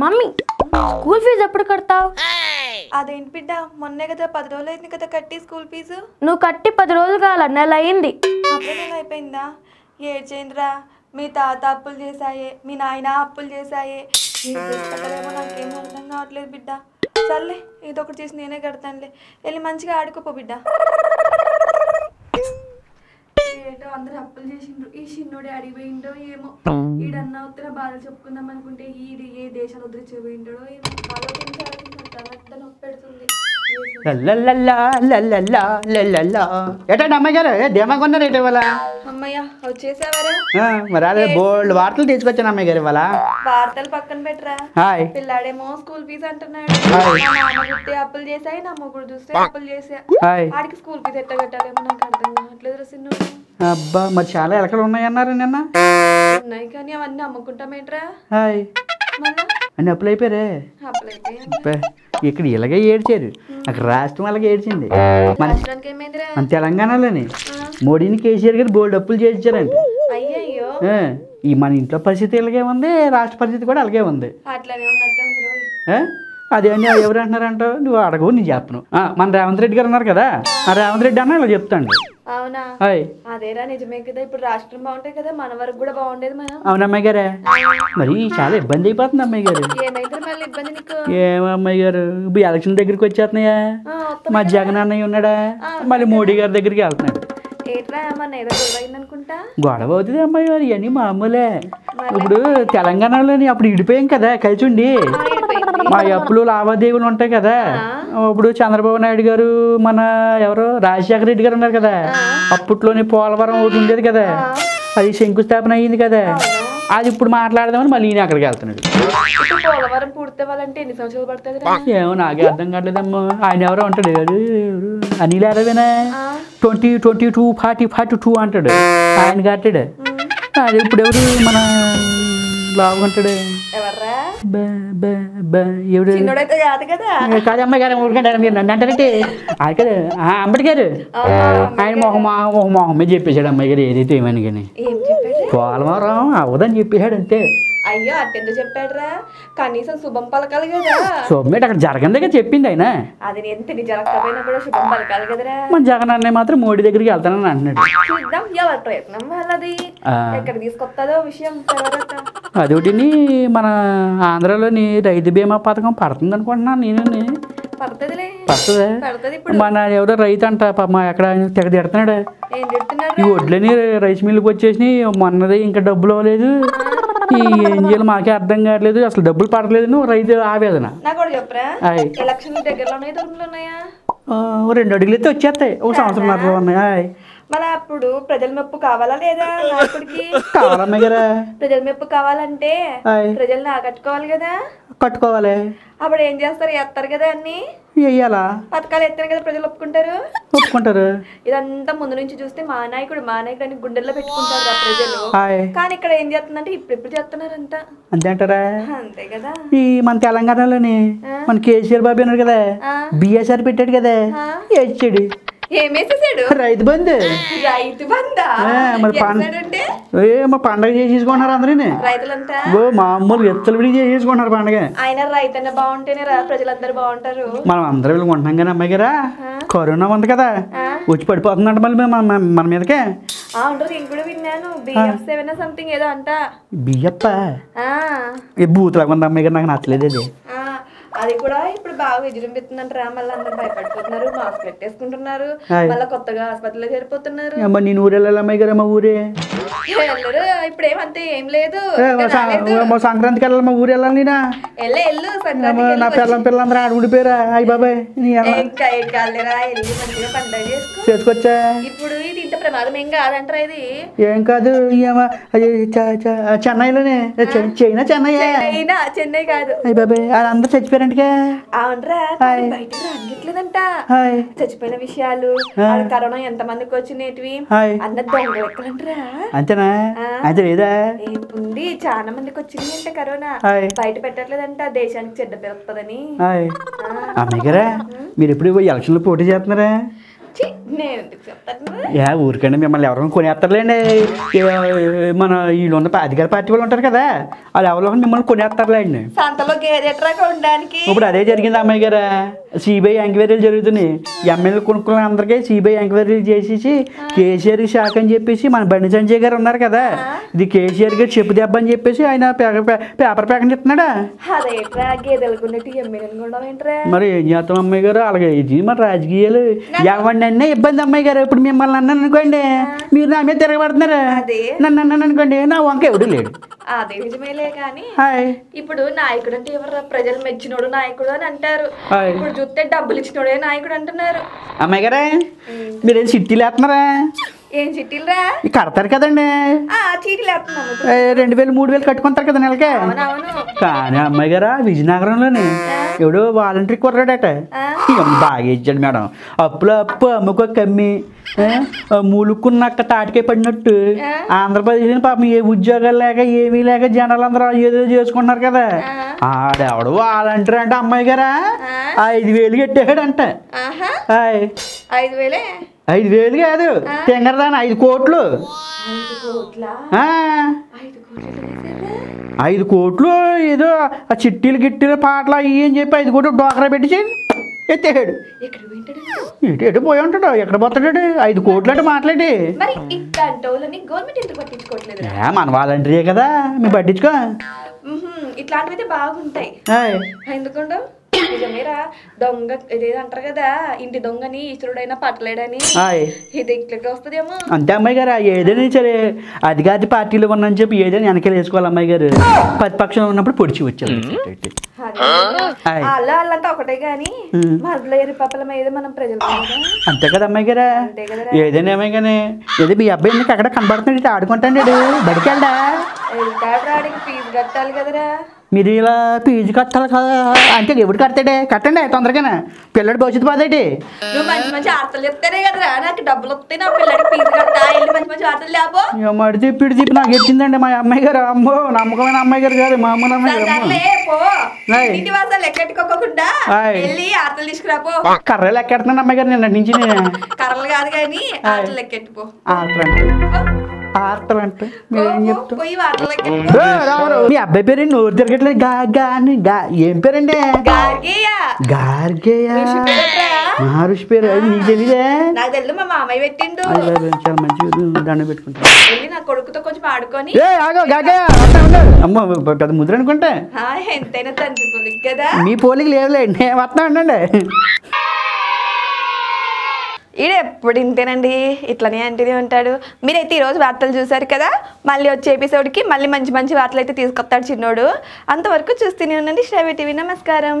Mummy school fee ఎప్పుడు కడతావు? అదేంటి బిడ్డ, మొన్నే కదా 10 రోజులు అయింది కదా కట్టి స్కూల్ ఫీజు. నువ్వు కట్టి 10 రోజులు కాల, నెల అయింది. నెల అయిపోయిందా? ఏడ్చేంద్రా, మీ తాత అప్పులు చేశాయే, మీ నాయన అప్పులు చేశాయే, కట్టలేమో నాకేమో అర్థం కావట్లేదు బిడ్డ. చల్లే ఏదో ఒకటి చేసి నేనే కడతానులే, వెళ్ళి మంచిగా ఆడుకోపో బిడ్డ. ఏంటో అందరు అప్పులు చేసిండ్రు, ఈ చిన్నోడే అడిగిపోయిండో ఏమో. ఈడన్నా ఉత్తర బాధలు చెప్పుకుందాం అనుకుంటే ఈడు ఏ దేశాలు వదిలిపోయిండో ఏమో. ఆలోచించాలి, నొప్పి పెడుతుంది. బోల్డ్ వార్తలు తీసుకొచ్చాను అమ్మాయి గారు ఇవాళ. వార్తలు పక్కన పెట్టరా, పిల్లాడేమో స్కూల్ ఫీజు అంటున్నాడు. అప్పులు చేసాయి, నా ముగ్గురు చూస్తే అప్పులు చేసా. వాడికి స్కూల్ ఫీజు ఎట్లా కట్టాలేమో నాకు అర్థం కావట్లేదు. అబ్బా, మరి చాలా ఎలకలు ఉన్నాయన్నారు నిన్న. ఉన్నాయి కానీ అవన్నీ అమ్ముకుంటామేట్రా, అన్ని అప్పులు అయిపోయారే. ఇక్కడ ఇలాగే ఏడ్చారు, అక్కడ రాష్ట్రం అలాగే ఏడ్చింది. మన తెలంగాణలోని మోడీని కేసీఆర్ గారు బోల్డ్ అప్పులు చేయించారండి. ఈ మన ఇంట్లో పరిస్థితి ఇలాగే ఉంది, రాష్ట్ర పరిస్థితి కూడా అలాగే ఉంది. అదేమో ఎవరు అంటున్నారంట, నువ్వు అడగవు నేను చెప్పను. మన రేవంత్ రెడ్డి గారు ఉన్నారు కదా, ఆ రేవంత్ రెడ్డి అన్న ఇలా చెప్తాను. అవునా, అదేరా నిజమే కదా. ఇప్పుడు రాష్ట్రం బాగుంటాయి కదా, మన వరకు కూడా బాగుండేది. అవును అమ్మాయి గారే, మరి చాలా ఇబ్బంది అయిపోతుంది అమ్మాయి గారు. ఏమమ్మాయి గారు, ఇప్పుడు ఎలక్షన్ దగ్గరికి వచ్చేస్తున్నాయా, మా జగన్ అన్నయ్య ఉన్నాడా, మళ్ళీ మోడీ గారి దగ్గరికి వెళ్తున్నాడు. గొడవ అవుతుంది అమ్మాయి గారు, ఇవన్నీ మామూలే. ఇప్పుడు తెలంగాణలోని అప్పుడు ఇడిపోయాం కదా కలిసి ఉండి, మా అప్పులు లావాదేవీలు ఉంటాయి కదా. ఇప్పుడు చంద్రబాబు నాయుడు గారు, మన ఎవరు రాజశేఖర రెడ్డి గారు ఉన్నారు కదా, అప్పట్లోని పోలవరం ఒకటి ఉండేది కదా, అది శంకుస్థాపన అయ్యింది కదా. అది ఇప్పుడు మాట్లాడదామని మళ్ళీ ఈయన అక్కడికి వెళ్తున్నాడు. పోలవరం పూర్తవ్వాలంటే ఎన్ని సంవత్సరాలు పడుతుంది ఏమో, నాకే అర్థం కావట్లేదమ్మా. ఆయన ఎవరో ఉంటాడు అనిల్ అరవేనా, 2022 40 42 అంటాడు ఆయన కట్టాడు. అది ఇప్పుడు ఎవరు మన బాగుంటాడు కాదమ్మాయి గారు ఊరుకుంటారు మీరు నన్ను అంటారంటే. అది కదా అంబేద్కర్, ఆయన మొహం మీద చెప్పేశాడు అమ్మాయి గారు ఏదైతే ఏమని. కానీ పోలవరం అవ్వదని చెప్పేశాడు అంతే. అయ్యో అట్టెందుకు చెప్పాడరా, కనీసం శుభం పలకాలి కదా. శుభం అక్కడ జగన్ దగ్గర చెప్పింది ఆయన, అది ఎంత జరగకపోయినా కూడా శుభం పలకాలి కదరా. మన జగన్ అన్నయ్య మాత్రం మోడీ దగ్గరికి వెళ్తానని అంటున్నాడు. చూద్దాం ఎవరి ప్రయత్నం వాళ్ళది, ఎక్కడ తీసుకొస్తాదో విషయం. అదొకటి మన ఆంధ్రాలోని రైతు బీమా పథకం పడుతుంది అనుకుంటున్నాను నేను. మన ఎవరో రైతు అంట మా ఎక్కడ తెగ తిడుతున్నాడు, ఈ వడ్లని రైస్ మిల్లుకి వచ్చేసి మొన్నది ఇంకా డబ్బులు అవ్వలేదు, ఈ ఏం చేయాలి మాకే అర్థం కావట్లేదు, అసలు డబ్బులు పడలేదు. నువ్వు రైతు ఆవేదన రెండు అడుగులు అయితే వచ్చేస్తాయి, ఒక సంవత్సరం ఉన్నాయి. మరి అప్పుడు ప్రజల మెప్పు కావాలా లేదా? ప్రజల మెప్పు కావాలంటే ప్రజల్ని ఆకట్టుకోవాలి కదా. కట్టుకోవాలి, అప్పుడు ఏం చేస్తారు, ఎత్తారు కదా అన్ని పథకాలు ఎత్తారు కదా, ప్రజలు ఒప్పుకుంటారు. ఒప్పుకుంటారు ఇదంతా ముందు నుంచి చూస్తే మా నాయకుడు మా నాయకుడు అని గుండెల్లో పెట్టుకుంటారు ప్రజలు. కానీ ఇక్కడ ఏం చేస్తుందంటే ఇప్పుడు చేస్తున్నారు అంతా, అంతే అంటారా? అంతే కదా. ఈ మన తెలంగాణలోని మన కేసీఆర్ బాబు అన్నారు కదా, బిఎస్ఆర్ పెట్టాడు కదా, ఏడు ఏమేసేసాడు రైతు బంధు. రైతు బంధా ఏమో పండగ చేసేసుకుంటున్నారు అందరూ రైతులంతా. ఓ మామూలు ఎత్తలు విడిగి చేసేసుకుంటున్నారు పండగ. ఆయన రైతన్న బాగుంటేనే ప్రజలందరూ బాగుంటారు. మనం అందరూ వెళ్ళుకుంటున్నాం కానీ అమ్మాయి గారా, కరోనా ఉంది కదా వచ్చి పడిపోతుందంట మళ్ళీ మన మీదకే. బియ్యప్ప ఈ బూతులాగా ఉంది అమ్మాయి గారు, నాకు నచ్చలేదు అది. అది కూడా ఇప్పుడు బాగా విజృంభిస్తుందంటారా, మళ్ళీ అందరు భయపడిపోతున్నారు, మాస్క్ పెట్టేసుకుంటున్నారు, మళ్ళీ కొత్తగా ఆసుపత్రిలో చేరిపోతున్నారు. నేను ఊరు వెళ్ళాలి అమ్మాయి గారు, మా ఊరే వెళ్ళరు ఇప్పుడు ఏమంతే ఏం లేదు. సంక్రాంతికి వెళ్ళాలి, మా ఊరు వెళ్ళాలి. నా పిల్లల పిల్లలందరూ ఆడుకుండిపోయారా, అయ్యి బాబాయ్ చేసుకొచ్చా. ఇప్పుడు ఇది ఇంత ప్రమాదం ఏం కాదంటారా? ఇది ఏం కాదు, చెన్నైలోనే చెన్నై కాదు అయ్యి బాబాయ్, అందరు చచ్చిపోయారు. చచ్చిపోయిన విషయాలు కరోనా ఎంత మందికి వచ్చినవి అంతేనా? ఉంది చాలా మందికి వచ్చింది అంటే కరోనా బయట పెట్టట్లేదంట, దేశానికి చెడ్డ పెరుగుతుందని. మీరు ఎప్పుడు ఎలక్షన్ లో పోటీ చేస్తున్నారా? యా ఊరికండి మిమ్మల్ని ఎవరైనా కొనేస్తారులేండి, మన వీళ్ళు ఉన్న అధికార పార్టీ వాళ్ళు ఉంటారు కదా వాళ్ళు ఎవరో మిమ్మల్ని కొనేస్తారులేండి. ఇప్పుడు అదే జరిగింది అమ్మాయి గారు, సిబిఐ ఎంక్వైరీలు జరుగుతున్నాయి, ఎమ్మెల్యే కొనుక్కున్న అందరికీ సిబిఐ ఎంక్వైరీలు చేసేసి కేసీఆర్ శాఖ అని చెప్పేసి మన బండి సంజయ్ గారు ఉన్నారు కదా, ఇది కేసీఆర్ గారు చెప్పు దెబ్బ అని చెప్పేసి ఆయన పేపర్ ప్యాకెట్ ఇస్తున్నాడా. మరి ఏం చేస్తాం అమ్మాయి గారు, అలాగే ఇది మన రాజకీయాలు ఎవరినైనా ఇబ్బంది అమ్మాయి గారు. ఇప్పుడు మిమ్మల్ని అన్నాను అనుకోండి, మీరు నా మీద తిరగబడుతున్నారు, నన్ను అన్నాను అనుకోండి, నా వంక ఎవడు లేడు. అదే నిజమేలే కానీ ఇప్పుడు నాయకుడు అంటే ఎవరు, ప్రజలు మెచ్చినోడు నాయకుడు అని అంటారు, ఇప్పుడు చూస్తే డబ్బులు ఇచ్చినోడే నాయకుడు అంటున్నారు. అమ్మాయి గారా మీరేం చిట్టీలు వేస్తున్నారా? ఏం చిట్టీలు రా కడతారు కదండి, చీటీలు వేస్తున్నాము, 2000 3000 కట్టుకుంటారు కదా నెలకే. కానీ అమ్మాయి గారా విజయనగరంలోనే ఎవడో వాలంటరీ కొర్రాడట, బాగా ఇచ్చాడు మేడం, అప్పులో అప్పు అమ్ముకో కమ్మి మూలుక్కున్నాక తాటికే పడినట్టు ఆంధ్రప్రదేశ్ పాపం ఏ ఉద్యోగాలు లేక ఏమీ లేక జనాలు అందరూ ఏదో చేసుకుంటున్నారు కదా, ఆడెవడు వాలంటరీ అంటే అమ్మాయి గారా 5000 కట్టేసాడంట. 5000 కాదు తింగరదాని 5 కోట్లు, 5 కోట్లు ఏదో ఆ చిట్టీలు గిట్టీలు పాటలు అవి అని చెప్పి 5 కోట్లు డోకరా పెట్టి ఎత్తేసాడు. ఎటు పోయి ఉంటాడు, ఎక్కడ పోతాడు, 5 కోట్లు అంటే మాట్లాడి మన వాలంటీరే కదా మేము పట్టించుకో. ఇట్లాంటివైతే బాగుంటాయి ఎందుకంటే నిజమేరా, దొంగ ఇదేదో అంటారు కదా ఇంటి దొంగని ఇతరుడైనా పట్టలేడని, ఇది ఇంట్లోకి వస్తుందేమో. అంతే అమ్మాయి గారు, ఏదైనా సరే అధికార పార్టీలో ఉన్నాయని చెప్పి ఏదైనా వెనకలు వేసుకోవాలి అమ్మాయి గారు, ప్రతిపక్షంలో ఉన్నప్పుడు పొడిచి వచ్చారు అలా అల్లంతా ఒకటే గాని మధ్యలో పాపలం ఏదో మనం ప్రజలు అంతే కదా అమ్మాయి గారు. ఏదైనా అమ్మాయి గానీ ఏదో మీ అబ్బాయి ఎందుకు అక్కడ కనబడుతున్నాడు, ఆడుకుంటాడు బడికెళ్ళా ఫీజు కట్టాలి కదరా, మీరు ఇలా ఫీజు కట్టాలి కదా అంటే ఎవరు కడతాడే, కట్టండి తొందరగానే పిల్లడి భవిష్యత్తు బాధేటి. నువ్వు మంచి మంచి ఆటలు చెప్తానే కదా నాకు డబ్బులు వస్తాయి, నా పిల్లడి ఫీజు కట్టా మంచి మంచి ఆటలు లేబో మడి చెప్పిడు చెప్పి నాకు ఎచ్చిందండి మా అమ్మాయి గారు. అమ్మో నమ్మకమైన అమ్మాయి గారు కాదు మా అమ్మ అమ్మాయి లెక్కెట్టుకోకుండా వెళ్ళి ఆటలు తీసుకురాపో, కర్రలు లెక్కెడుతున్నాను అమ్మాయి గారు నిన్న నుంచి, నేను కర్రలు కాదు కానీ ఆటలు లెక్కెట్టుకో, ఆర్తలు అంటే మీరేం చెప్తారు. మీ అబ్బాయి పేరు నోరు తిరగట్లేదు గా గా అని గా, ఏం పేరండి గార్గేయ మహర్షి పేరు అది నీకు తెలియదే? నాకు తెలియదు మా మామయ్య పెట్టిండు, చాలా మంచిగా దండం పెట్టుకుంటాను నా కొడుకుతో కొంచెం ఆడుకొని. అమ్మ పెద్ద ముద్ర అనుకుంటే ఎంతైనా తండ్రి పోలిక కదా, మీ పోలికి లేదులేండి వస్తా ఉండండి. ఈడ ఎప్పుడు ఇంతేనండి, ఇట్లనే అంటేనే ఉంటాడు. మీరైతే ఈరోజు వార్తలు చూశారు కదా, మళ్ళీ వచ్చే ఎపిసోడ్కి మళ్ళీ మంచి మంచి వార్తలు అయితే తీసుకొస్తాడు చిన్నోడు. అంతవరకు చూస్తూనే ఉండండి శ్రావ్య టీవీ. నమస్కారం.